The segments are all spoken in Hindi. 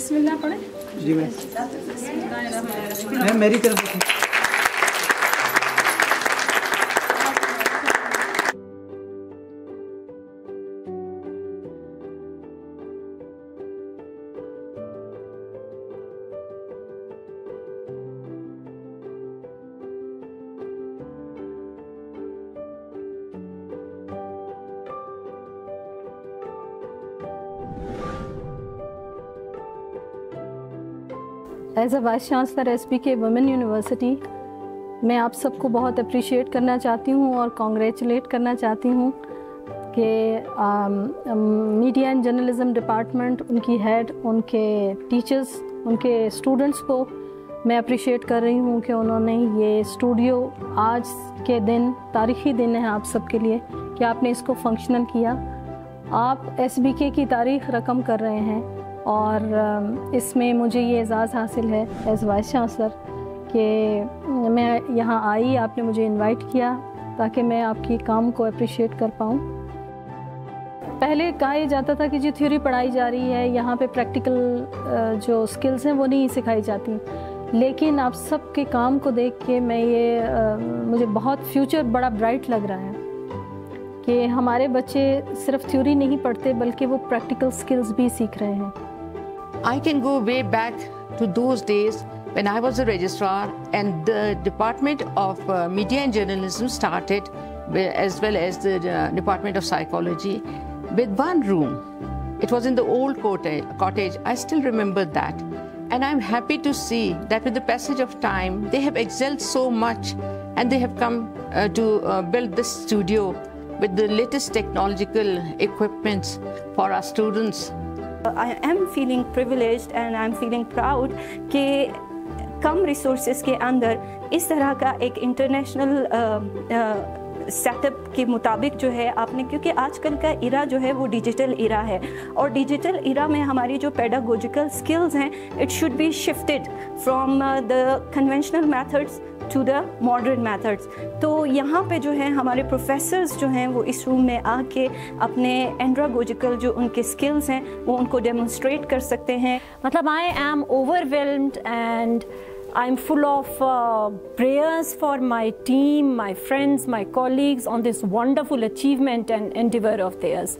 बिस्मिल्लाह पढ़े जी मैम मेरी तरफ as a vice chancellor SBK women university मैं आप सबको बहुत अप्रिशिएट करना चाहती हूँ और कॉन्ग्रेचुलेट करना चाहती हूँ कि मीडिया एंड जर्नलिज़म डिपार्टमेंट, उनकी हेड, उनके टीचर्स, उनके स्टूडेंट्स को मैं अप्रिशिएट कर रही हूँ कि उन्होंने ये स्टूडियो आज के दिन, तारीख़ी दिन है आप सबके लिए कि आपने इसको फंक्शनल किया। आप SBK की तारीख़ रकम कर रहे हैं और इसमें मुझे ये एज़ाज़ हासिल है एज़ वाइस चांसलर कि मैं यहाँ आई, आपने मुझे इनवाइट किया ताकि मैं आपकी काम को अप्रिशिएट कर पाऊँ। पहले कहा यह जाता था कि जो थ्योरी पढ़ाई जा रही है यहाँ पे प्रैक्टिकल जो स्किल्स हैं वो नहीं सिखाई जाती, लेकिन आप सब के काम को देख के मैं ये मुझे बहुत फ्यूचर बड़ा ब्राइट लग रहा है कि हमारे बच्चे सिर्फ थ्योरी नहीं पढ़ते बल्कि वो प्रैक्टिकल स्किल्स भी सीख रहे हैं। I can go way back to those days when I was a registrar and the Department of Media and Journalism started as well as the Department of Psychology with one room. It was in the old cottage. I still remember that. And I'm happy to see that with the passage of time they have excelled so much and they have come to build this studio with the latest technological equipments for our students. I am feeling privileged and I am feeling proud कि कम resources के अंदर इस तरह का एक international सेटअप के मुताबिक जो है आपने, क्योंकि आजकल का इरा जो है वो डिजिटल इरा है और डिजिटल इरा में हमारी जो पेडागोजिकल स्किल्स हैं it should be shifted from the conventional methods to the modern methods. तो यहाँ पे जो है हमारे प्रोफेसर्स जो हैं वो इस रूम में आके अपने एंड्रागोजिकल जो उनके स्किल्स हैं वो उनको डेमोन्स्ट्रेट कर सकते हैं। मतलब I am overwhelmed and I'm full of prayers for my team, my friends, my colleagues on this wonderful achievement and endeavor of theirs.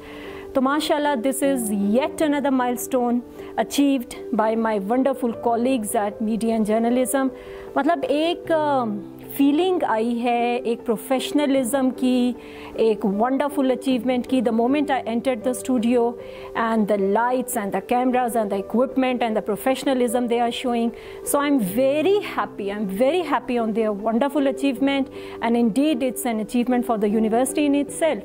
So, mashallah, this is yet another milestone achieved by my wonderful colleagues at Media and Journalism. मतलब एक फीलिंग आई है एक प्रोफेशनलिज्म की, एक वंडरफुल अचीवमेंट की। The moment I entered the studio and the lights and cameras and the equipment and the professionalism they are showing. So I'm very happy on their wonderful achievement, and indeed it's an achievement for the university in itself.